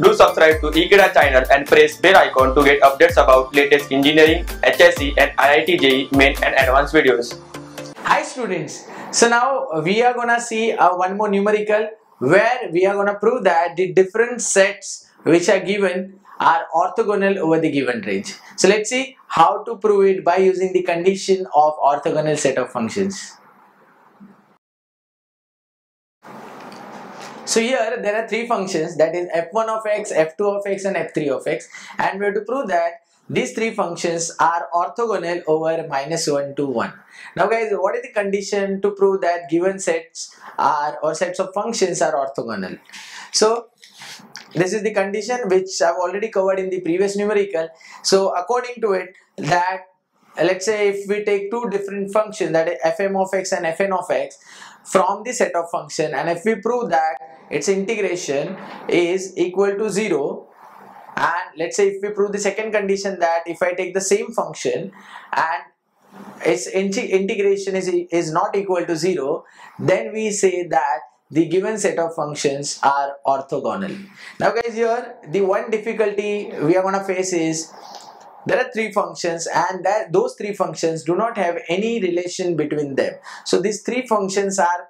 Do subscribe to Ekeeda channel and press bell icon to get updates about latest engineering, HSE and IIT JEE main and advanced videos. Hi students, so now we are gonna see one more numerical where we are gonna prove that the different sets which are given are orthogonal over the given range. So let's see how to prove it by using the condition of orthogonal set of functions. So here there are three functions, that is f1 of x, f2 of x and f3 of x, and we have to prove that these three functions are orthogonal over -1 to 1. Now guys, what is the condition to prove that given sets are or sets of functions are orthogonal? So this is the condition which I've already covered in the previous numerical. So according to it, that let's say if we take two different functions, that is fm of x and fn of x, from the set of function, and if we prove that its integration is equal to 0, and let's say if we prove the second condition, that if I take the same function and its integration is not equal to 0, then we say that the given set of functions are orthogonal. Now guys, here the one difficulty we are going to face is there are three functions, and that those three functions do not have any relation between them. So these three functions are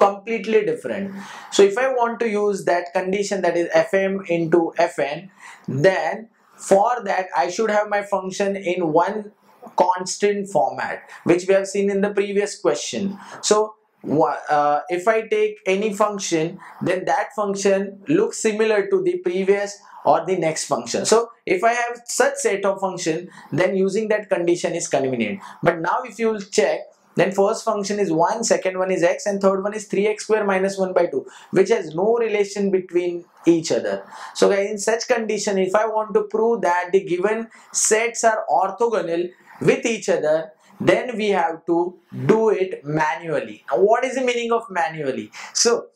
completely different. So if I want to use that condition, that is fm into fn, then for that I should have my function in one constant format, which we have seen in the previous question. So if I take any function, then that function looks similar to the previous or the next function. So if I have such set of function, then using that condition is convenient. But now if you will check, then first function is 1, second one is x, and third one is 3x squared minus 1 by 2, which has no relation between each other. So guys, in such condition, if I want to prove that the given sets are orthogonal with each other, then we have to do it manually. Now what is the meaning of manually? So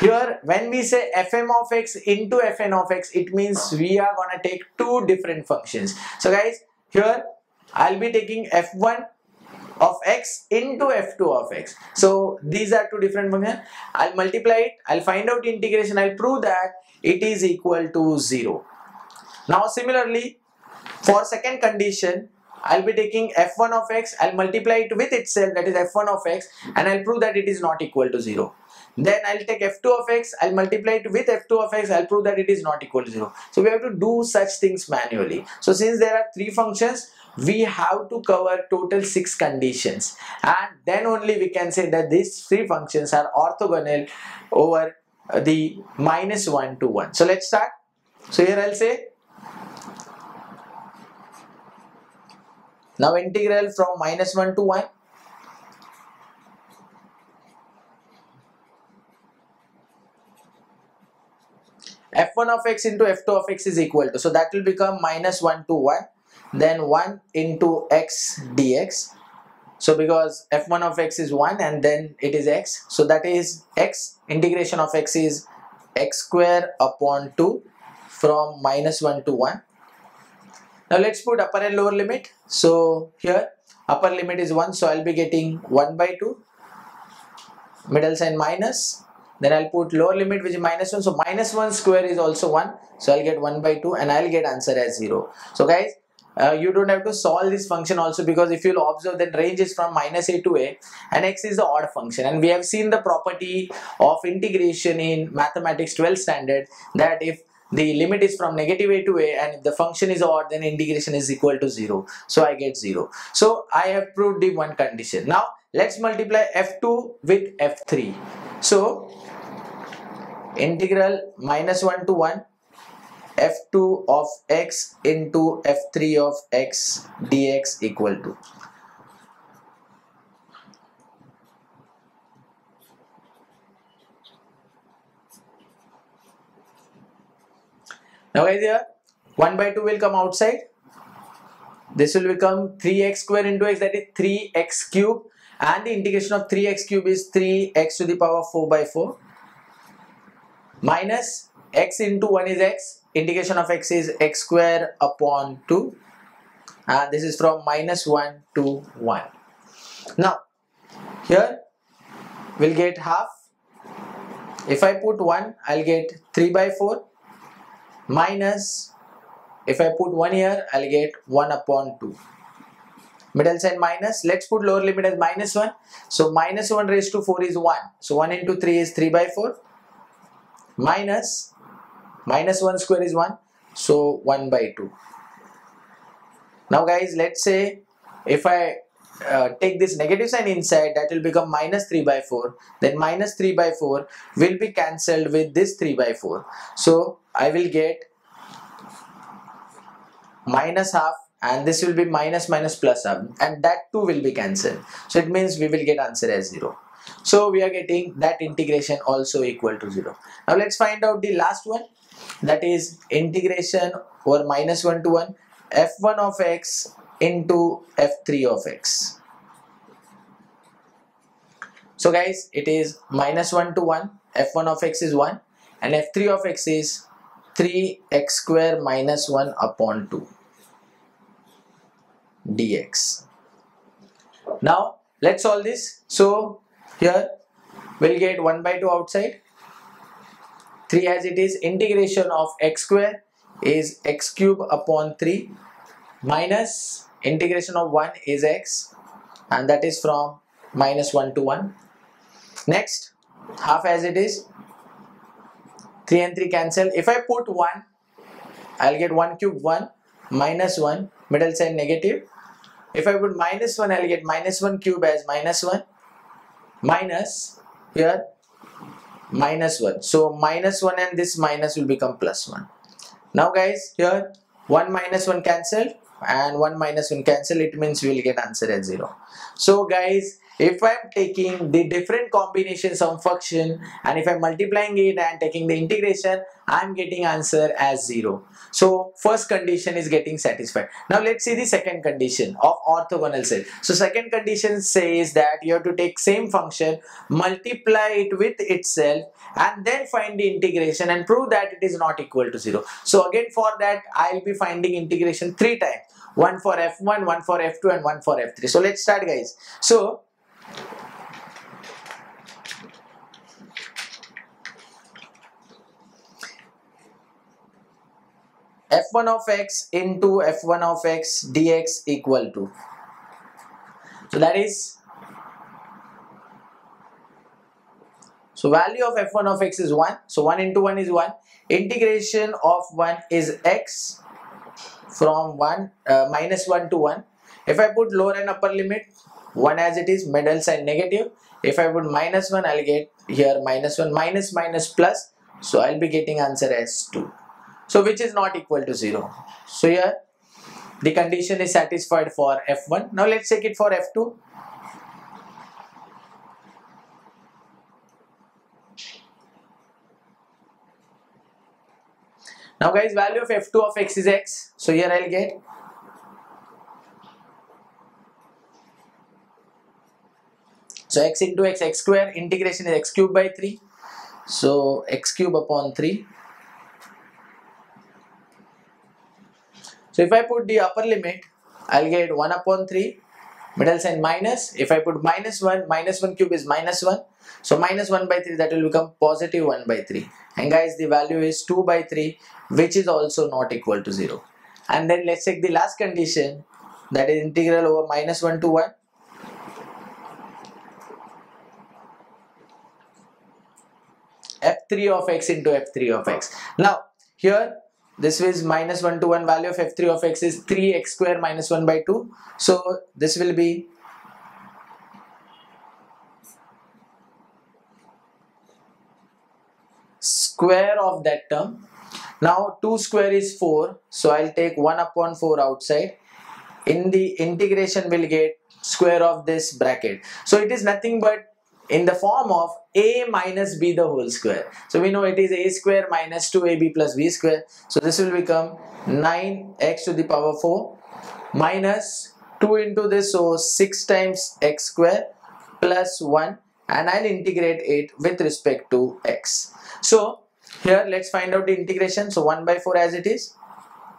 here when we say fm of x into fn of x, it means we are going to take two different functions. So guys, here I'll be taking f1 of x into f2 of x. So these are two different functions. I'll multiply it, I'll find out the integration, I'll prove that it is equal to 0. Now similarly, for second condition, I'll be taking f1 of x, I'll multiply it with itself, that is f1 of x, and I'll prove that it is not equal to 0. Then I'll take f2 of x, I'll multiply it with f2 of x, I'll prove that it is not equal to 0. So we have to do such things manually. So since there are three functions, we have to cover total 6 conditions, and then only we can say that these three functions are orthogonal over the -1 to 1. So let's start. So here I'll say, now integral from -1 to 1. f1 of x into f2 of x is equal to, so that will become -1 to 1, then 1 into x dx. So because f1 of x is 1 and then it is x, so that is x, integration of x is x squared upon 2 from -1 to 1. Now let's put upper and lower limit. So here upper limit is 1, so I'll be getting 1 by 2, middle sign minus, then I'll put lower limit which is -1, so -1 squared is also 1, so I'll get 1 by 2, and I'll get answer as 0. So guys, you don't have to solve this function also, because if you'll observe, that range is from -a to a, and x is the odd function, and we have seen the property of integration in mathematics 12th standard, that if the limit is from -a to a and if the function is odd, then integration is equal to 0. So I get 0. So I have proved the one condition. Now let's multiply f2 with f3. So integral -1 to 1 f2 of x into f3 of x dx equal to. Now guys, here 1 by 2 will come outside. This will become 3x squared into x, that is 3x cubed, and the integration of 3x cube is 3x to the power 4 by 4, minus x into 1 is x, integration of x is x squared upon 2, and this is from -1 to 1. Now here we'll get half. If I put 1, I'll get 3 by 4. minus, if I put 1 here, I'll get 1 upon 2. Middle side minus, let's put lower limit as minus 1. So minus 1 raised to 4 is 1. So 1 into 3 is 3 by 4. Minus, minus 1 square is 1. So 1 by 2. Now guys, let's say if I take this negative sign inside, that will become minus 3 by 4. Then minus 3 by 4 will be cancelled with this 3 by 4. So I will get minus half, and this will be minus minus plus half, and that 2 will be cancelled. So it means we will get answer as 0. So we are getting that integration also equal to 0. Now let's find out the last one, that is integration over minus 1 to 1 f1 of x into f3 of x. So guys, it is minus 1 to 1, f1 of x is 1 and f3 of x is 3x square minus 1 upon 2 dx. Now let's solve this. So here we'll get 1 by 2 outside, 3 as it is, integration of x square is x cube upon 3 minus integration of 1 is x, and that is from minus 1 to 1. Next, half as it is, 3 and 3 cancel. If I put 1, I'll get 1 cube 1 minus 1, middle side negative. If I put minus 1, I'll get minus 1 cube as minus 1 minus here minus 1. So minus 1 and this minus will become plus 1. Now guys, here 1 minus 1 cancelled and 1 minus 1 cancelled, it means we will get answer at 0. So guys, if I am taking the different combinations of function and if I am multiplying it and taking the integration, I am getting answer as 0. So first condition is getting satisfied. Now let's see the second condition of orthogonal set. So second condition says that you have to take same function, multiply it with itself and then find the integration and prove that it is not equal to 0. So again, for that I will be finding integration 3 times. One for f1, one for f2 and one for f3. So let's start guys. So f1 of x into f1 of x dx equal to, so that is, so value of f1 of x is 1, so 1 into 1 is 1, integration of 1 is x from 1 minus 1 to 1. If I put lower and upper limit, 1 as it is, middle side negative. If I put minus 1, I'll get here minus 1, minus minus plus, so I'll be getting answer as 2. So which is not equal to 0. So here the condition is satisfied for f1. Now let's take it for f2. Now guys, value of f2 of x is x. So here I'll get x into x, x square, integration is x cube by 3. So x cube upon 3. So if I put the upper limit, I'll get 1 upon 3, middle sign minus. If I put minus 1 cube is minus 1. So minus 1 by 3, that will become positive 1 by 3. And guys, the value is 2 by 3, which is also not equal to 0. And then let's take the last condition, that is integral over minus 1 to 1. f3 of x into f3 of x. Now here, this is minus 1 to 1, value of f3 of x is 3x square minus 1 by 2. So this will be 2 square of that term. Now 2 square is 4. So I'll take 1 upon 4 outside. In the integration we'll get square of this bracket. So it is nothing but in the form of a minus b the whole square. So we know it is a square minus 2ab plus b square. So this will become 9x to the power 4 minus 2 into this, so 6 times x square plus 1, and I'll integrate it with respect to x. So here let's find out the integration. So 1 by 4 as it is.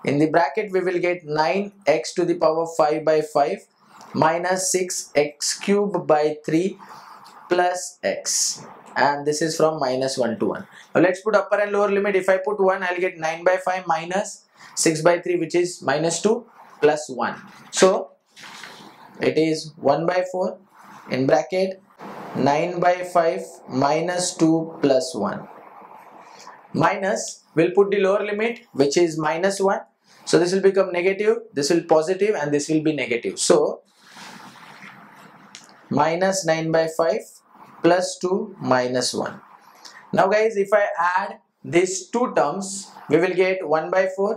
In the bracket we will get 9x to the power 5 by 5 minus 6x cubed by 3 plus x, and this is from -1 to 1. Now let's put upper and lower limit. If I put 1, I'll get 9/5 minus 6/3, which is -2 plus 1. So it is 1/4 in bracket 9/5 minus 2 plus 1. Minus, we'll put the lower limit, which is -1. So this will become negative, this will positive, and this will be negative. So minus 9/5 plus 2 minus 1. Now guys, if I add these two terms, we will get 1/4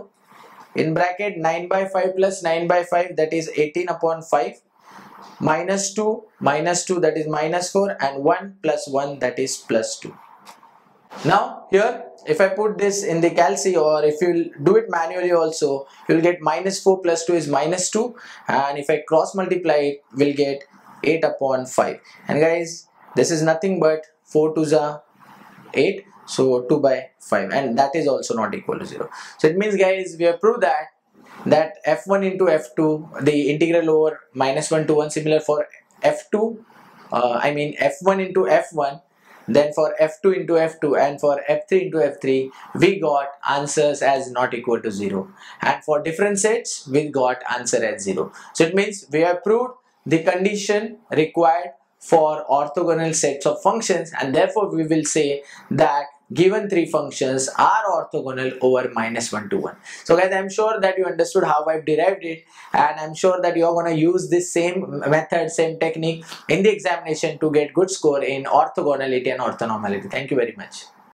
in bracket 9/5 plus 9/5, that is 18/5, minus 2, that is -4, and 1 plus 1, that is +2. Now here, if I put this in the calci, or if you do it manually also, you will get -4 plus 2 is -2, and if I cross multiply it, we will get 8/5. And guys, this is nothing but 4 2s are 8, so 2/5, and that is also not equal to 0. So it means guys, we have proved that f1 into f2, the integral over -1 to 1, similar for f2, f1 into f1, then for f2 into f2, and for f3 into f3, we got answers as not equal to 0, and for different sets we got answer as 0. So it means we have proved the condition required for orthogonal sets of functions, and therefore we will say that given three functions are orthogonal over -1 to 1. So guys, I'm sure that you understood how I've derived it, and I'm sure that you're going to use this same method, same technique in the examination to get good score in orthogonality and orthonormality. Thank you very much.